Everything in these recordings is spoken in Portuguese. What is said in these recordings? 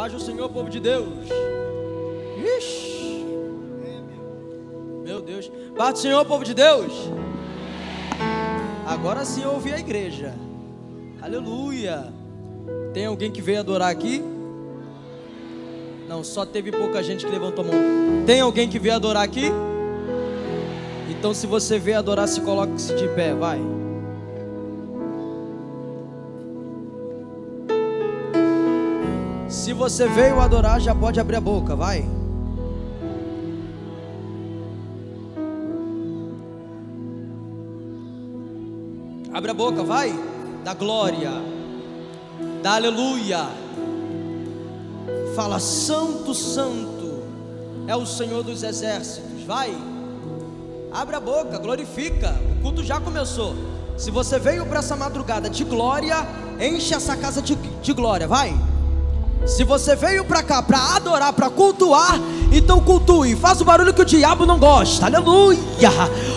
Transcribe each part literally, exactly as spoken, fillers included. Paz do Senhor, povo de Deus. Ixi. Meu Deus. Paz do Senhor, povo de Deus. Agora sim eu ouvi a igreja. Aleluia. Tem alguém que veio adorar aqui? Não, só teve pouca gente que levantou a mão. Tem alguém que veio adorar aqui? Então se você veio adorar, se coloque-se de pé, vai. Se você veio adorar, já pode abrir a boca, vai. Abre a boca, vai. Dá glória. Dá aleluia. Fala, santo, santo é o Senhor dos exércitos. Vai, abre a boca, glorifica. O culto já começou. Se você veio para essa madrugada de glória, enche essa casa de, de glória, vai. Se você veio para cá para adorar, para cultuar, então cultue, faz o barulho que o diabo não gosta, aleluia,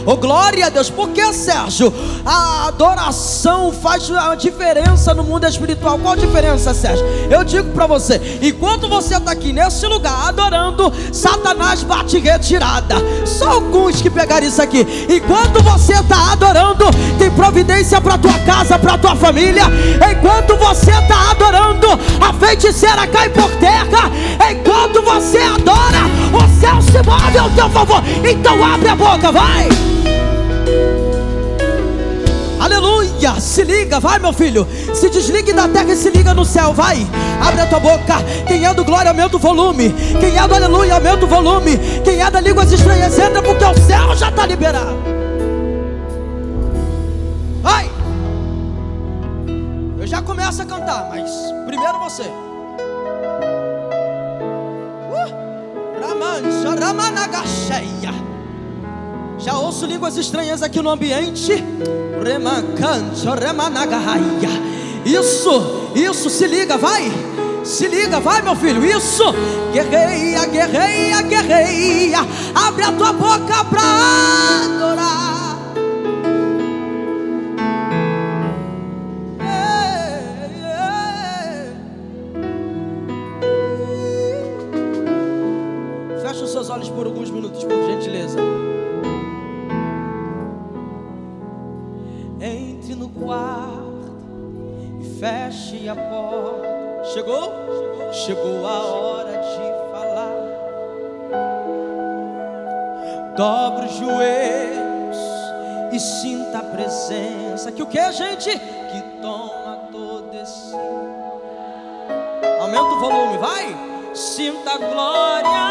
oh glória a Deus. Porque, Sérgio, a adoração faz a diferença no mundo espiritual. Qual a diferença, Sérgio? Eu digo para você, enquanto você está aqui nesse lugar adorando, Satanás bate retirada. Só alguns que pegaram isso aqui. Enquanto você está adorando, tem providência para tua casa, para tua família. Enquanto você está adorando, a feiticeira cai por terra. Enquanto você adora, o céu se move ao teu favor. Então abre a boca, vai. Aleluia, se liga, vai meu filho. Se desligue da terra e se liga no céu, vai. Abre a tua boca. Quem é do glória, aumenta o volume. Quem é do aleluia, aumenta o volume. Quem é da língua estranhas, entra, porque o céu já está liberado. Vai. Eu já começo a cantar, mas primeiro você. Já ouço línguas estranhas aqui no ambiente. Isso, isso, se liga, vai. Se liga, vai meu filho, isso. Guerreia, guerreia, guerreia. Abre a tua boca pra adorar. Fecha os seus olhos por alguns minutos, por gentileza. Entre no quarto e feche a porta. Chegou? Chegou, Chegou a hora de falar. Dobre os joelhos e sinta a presença. Que o que, gente? Que toma todo esse. Aumenta o volume, vai! Sinta a glória.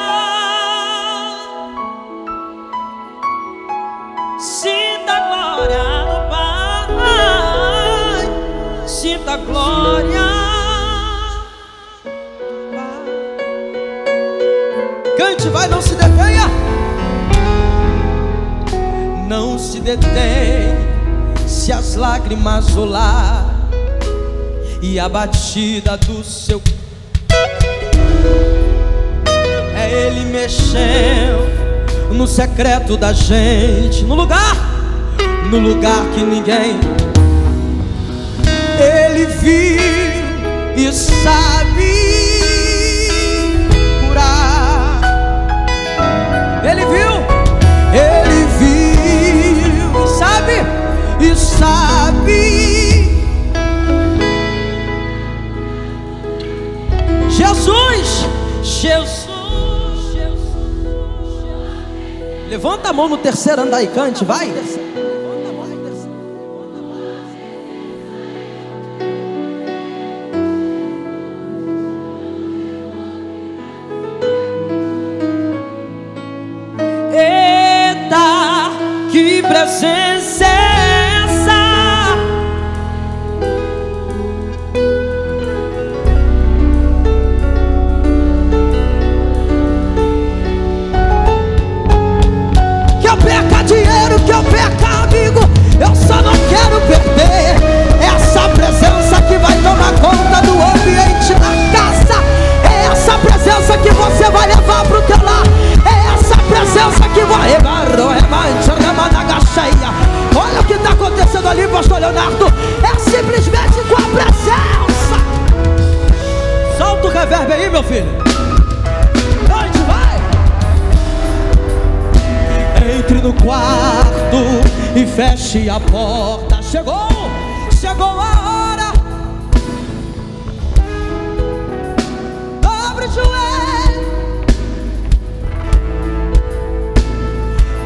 Sinta a glória do Pai. Sinta a glória do Pai. Cante, vai, não se detenha. Não se detém se as lágrimas rolar e a batida do seu. É Ele mexendo no secreto da gente, no lugar, no lugar que ninguém. Ele viu e sabe curar. Ele viu, ele viu e sabe, e sabe. Jesus, Jesus. Levanta a mão no terceiro andar e cante, vai. Eita, que presença é essa? Que eu perca, amigo, eu só não quero perder essa presença que vai tomar conta do ambiente da casa. É essa presença que você vai levar pro teu lar. É essa presença que vai. Olha o que meu filho? Onde vai? Entre no quarto e feche a porta. Chegou, chegou a hora. Abre o joelho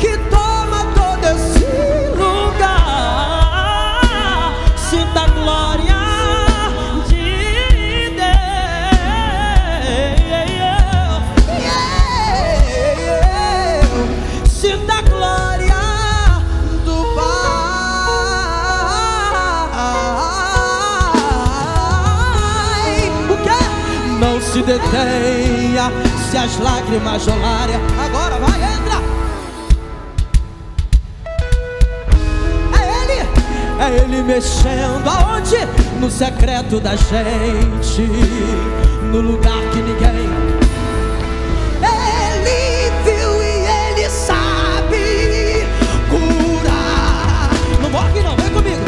que toma todo esse lugar. Sinta a glória. Se detenha, se as lágrimas rolarem. Agora vai, entra! É ele, é ele mexendo. Aonde? No secreto da gente, no lugar que ninguém. Ele viu e ele sabe curar. Não morre não, vem comigo.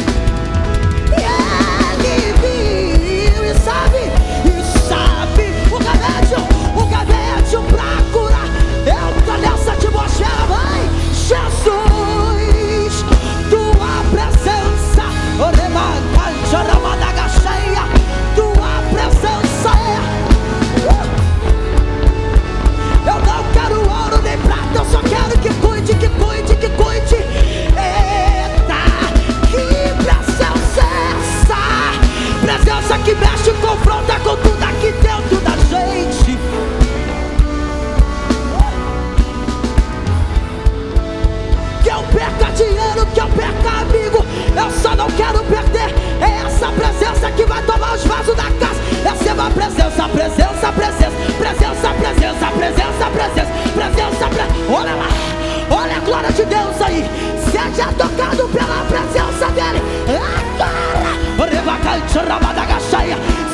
E ele viu e sabe. O remédio pra curar. Eu tô nessa atmosfera, vai Jesus, tua presença. Tua presença é. Eu não quero ouro nem prata. Eu só quero que cuide, que cuide, que cuide. Eita, que presença é essa? Presença que mexe e confronta com tudo aqui dentro da gente. Que eu perca dinheiro, que eu perca amigo, eu só não quero perder. É essa presença que vai tomar os vasos da casa. Essa é uma presença, presença, presença, presença, presença, presença, presença, presença, presença. Olha lá, olha a glória de Deus aí. Seja tocado pela presença dele.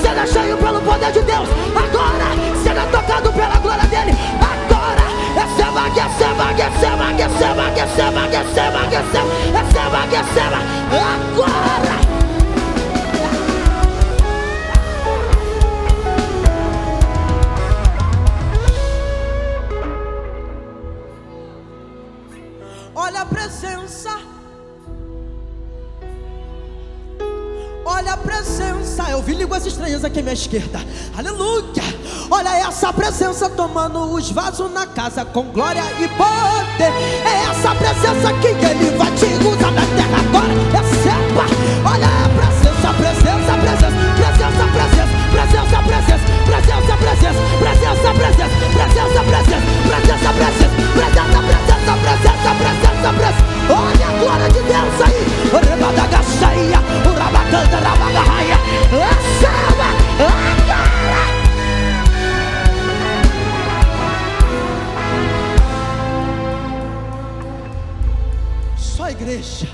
Seja cheio pelo poder de Deus. Agora, seja tocado pela glória dele. Agora, receba, receba, receba, receba, receba, receba, receba, receba, receba. Agora. Olha a presença. Olha a presença. Eu vi línguas estranhas aqui à minha esquerda. Aleluia. Olha essa presença tomando os vasos na casa com glória e poder. É essa presença que ele vai te usar na terra agora. Receba. Olha a presença, presença, presença, presença, presença, presença, presença, presença, presença, presença, presença, presença, presença, presença, presença, presença, presença, presença, presença. Olha a glória de Deus aí. Só a igreja.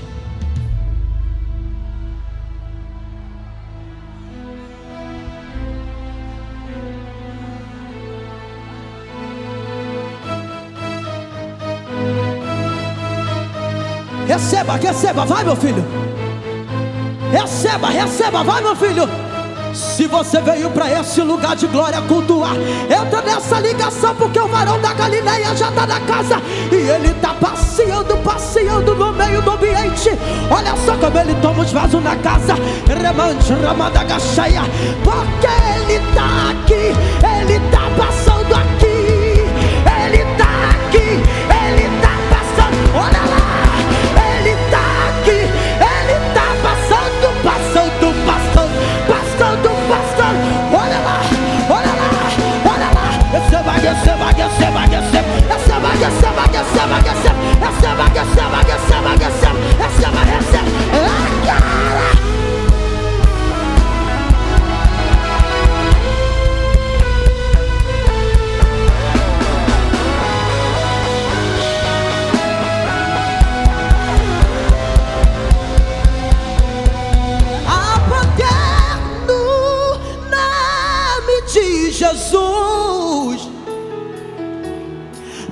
Receba, receba, vai meu filho. Receba, receba, vai meu filho. Se você veio para esse lugar de glória cultuar, entra nessa ligação, porque o varão da Galileia já está na casa. E ele tá passeando, passeando no meio do ambiente. Olha só como ele toma os vasos na casa. Remante, ramada, gacheia. Porque ele tá aqui, ele tá passando aqui. Ele tá aqui, ele tá passando. Olha lá. Há poder no nome de Jesus.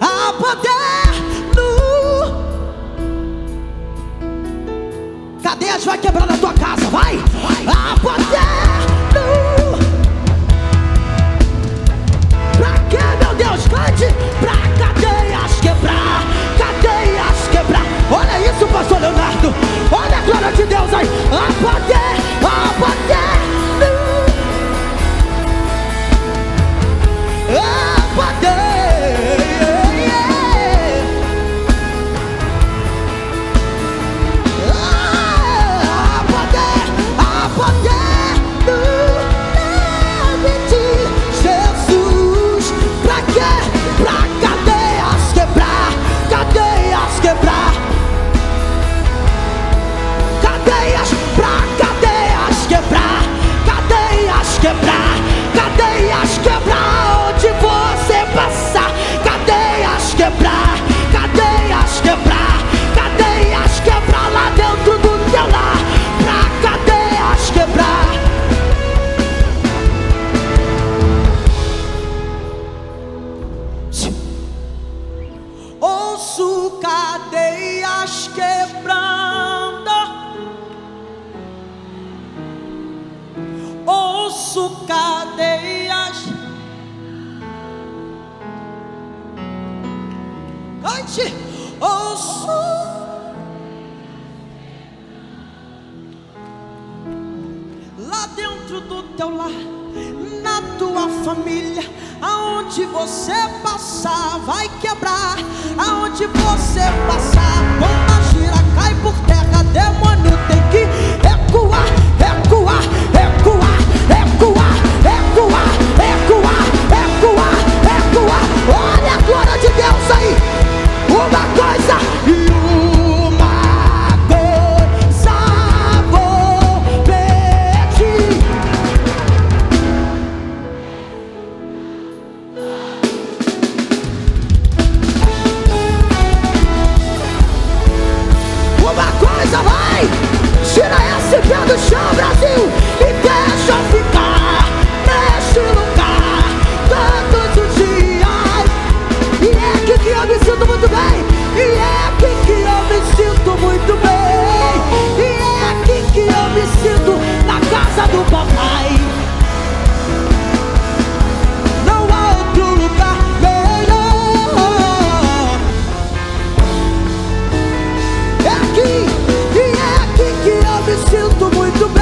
Há poder no... Cadeias vai quebrar na tua casa, vai! Há poder no... Xê. Ouço. Lá dentro do teu lar, na tua família, aonde você passar vai quebrar. Aonde você passar, bomba gira, cai por terra. Demônio tem que recuar, recuar, recuar, recuar, recuar, recuar, recuar, recuar. Olha a glória de Deus aí. Uma coisa e uma do chão, Brasil, e deixa eu ficar neste lugar todos os dias. E é aqui que eu me sinto muito bem. E é aqui que eu me sinto muito bem. E é aqui que eu me sinto na casa do papai. Não há outro lugar melhor. É aqui, e é aqui que eu me sinto muito bem.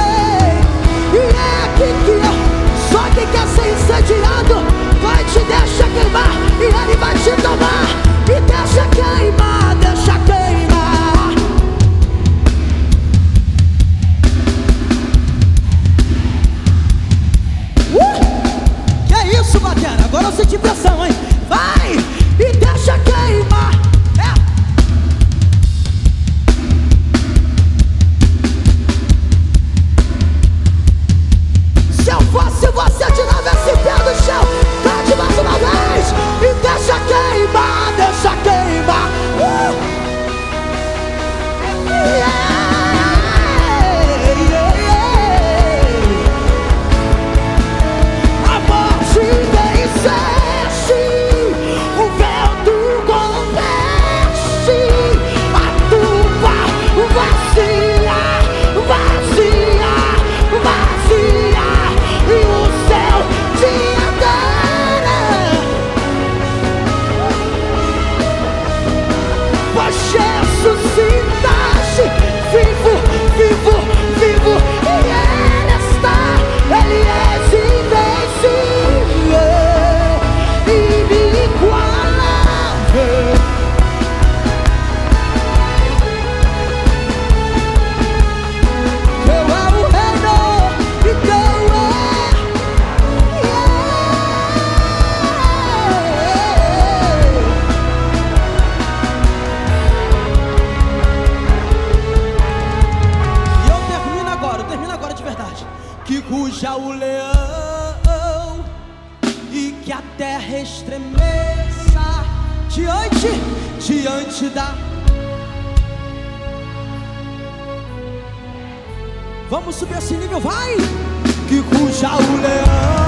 E é aqui que eu... Só quem quer ser incendiado vai te deixar queimar, e ele vai te tomar. E deixa queimar, deixa queimar. uh! Que é isso, batera? Agora eu senti pressão, hein? Vai! E deixa queimar. É! Se eu fosse você, tirava esse pé do chão, bate mais uma vez e deixa queimar, deixa queimar. Uh! Yeah, yeah, yeah. A morte vence, o véu do confesse, a tumba vazia, vazia, vazia. Ressuscitaste, vivo, vivo, vivo, e ele está, ele é invencível, inigualável. Teu é o reino, e teu é, yeah. Que ruja o leão e que a terra estremeça diante, diante da... Vamos subir esse nível, vai! Que ruja o leão.